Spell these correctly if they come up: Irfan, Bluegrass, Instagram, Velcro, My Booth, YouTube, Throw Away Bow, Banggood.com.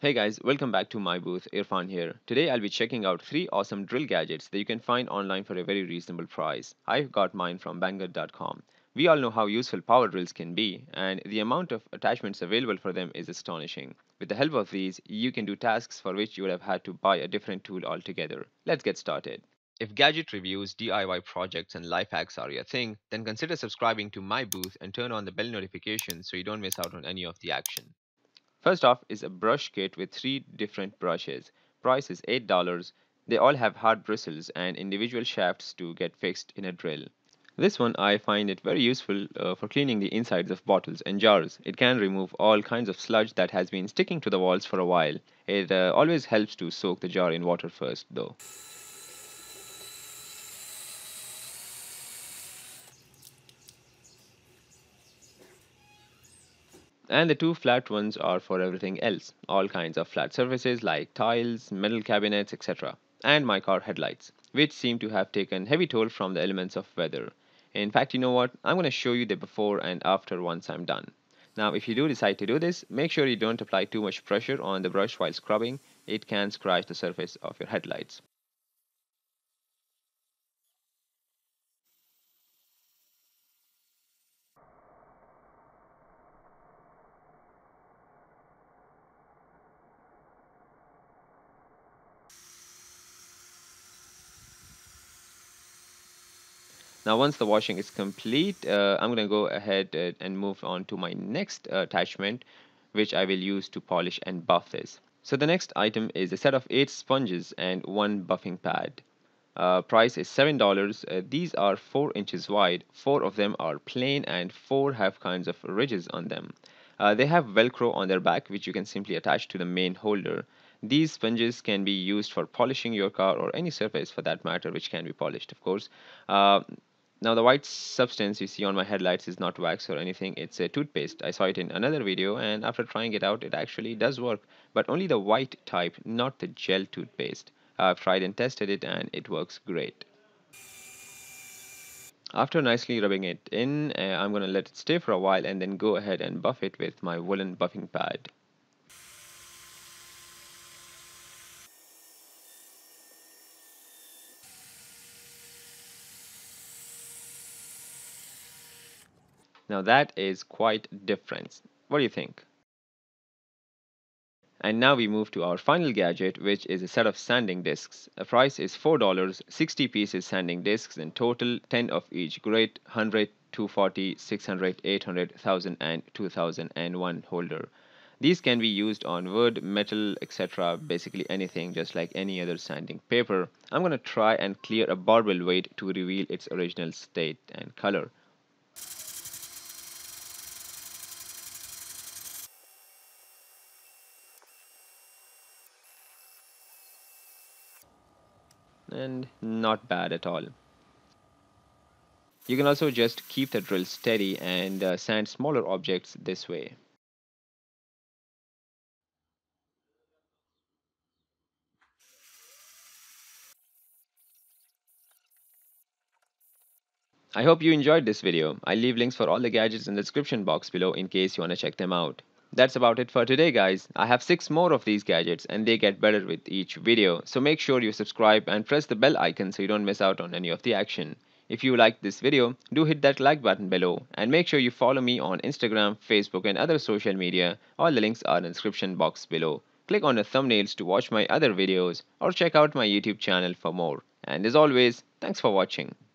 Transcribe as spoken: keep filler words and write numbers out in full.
Hey guys, welcome back to My Booth, Irfan here. Today I'll be checking out three awesome drill gadgets that you can find online for a very reasonable price. I've got mine from Banggood dot com. We all know how useful power drills can be, and the amount of attachments available for them is astonishing. With the help of these, you can do tasks for which you would have had to buy a different tool altogether. Let's get started. If gadget reviews, D I Y projects, and life hacks are your thing, then consider subscribing to My Booth and turn on the bell notification so you don't miss out on any of the action. First off is a brush kit with three different brushes. Price is eight dollars. They all have hard bristles and individual shafts to get fixed in a drill. This one I find it very useful uh, for cleaning the insides of bottles and jars. It can remove all kinds of sludge that has been sticking to the walls for a while. It uh, always helps to soak the jar in water first though. And the two flat ones are for everything else, all kinds of flat surfaces like tiles, metal cabinets, et cetera. And my car headlights, which seem to have taken heavy toll from the elements of weather. In fact, you know what? I'm going to show you the before and after once I'm done. Now, if you do decide to do this, make sure you don't apply too much pressure on the brush while scrubbing. It can scratch the surface of your headlights. Now once the washing is complete, uh, I'm going to go ahead uh, and move on to my next uh, attachment, which I will use to polish and buff this. So the next item is a set of eight sponges and one buffing pad. Uh, price is seven dollars. Uh, these are four inches wide, four of them are plain and four have kinds of ridges on them. Uh, they have Velcro on their back, which you can simply attach to the main holder. These sponges can be used for polishing your car or any surface for that matter, which can be polished of course. Uh, Now the white substance you see on my headlights is not wax or anything, it's a toothpaste. I saw it in another video and after trying it out, it actually does work. But only the white type, not the gel toothpaste. I've tried and tested it and it works great. After nicely rubbing it in, uh, I'm going to let it stay for a while and then go ahead and buff it with my woolen buffing pad. Now that is quite different. What do you think? And now we move to our final gadget, which is a set of sanding discs. The price is four dollars, sixty pieces sanding discs in total, ten of each grade, one hundred, two forty, six hundred, eight hundred, one thousand and two thousand and one holder. These can be used on wood, metal, et cetera, basically anything, just like any other sanding paper. I'm going to try and clear a barbell weight to reveal its original state and color. And not bad at all. You can also just keep the drill steady and uh, sand smaller objects this way. I hope you enjoyed this video. I leave links for all the gadgets in the description box below in case you want to check them out. That's about it for today guys. I have six more of these gadgets and they get better with each video, so make sure you subscribe and press the bell icon so you don't miss out on any of the action. If you liked this video, do hit that like button below and make sure you follow me on Instagram, Facebook and other social media. All the links are in the description box below. Click on the thumbnails to watch my other videos or check out my YouTube channel for more. And as always, thanks for watching.